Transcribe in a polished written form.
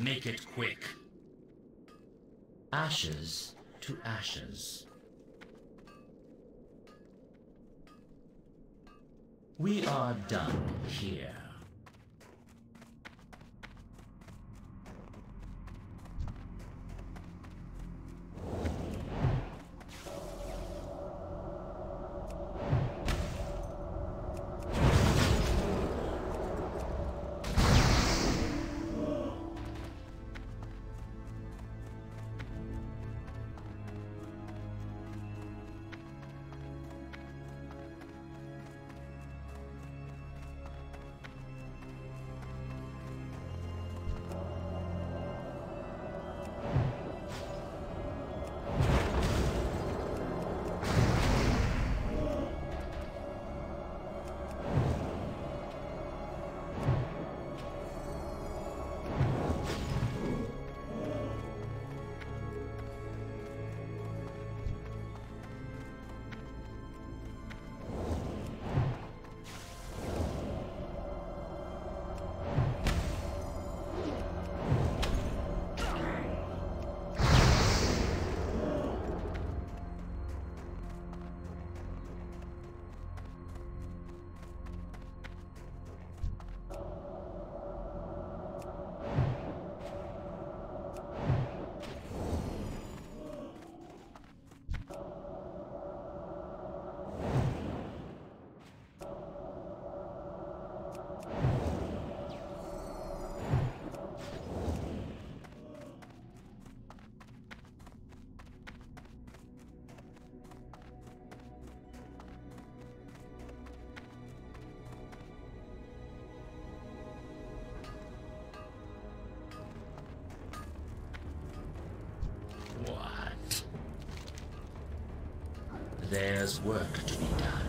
Make it quick. Ashes to ashes. We are done here. There's work to be done.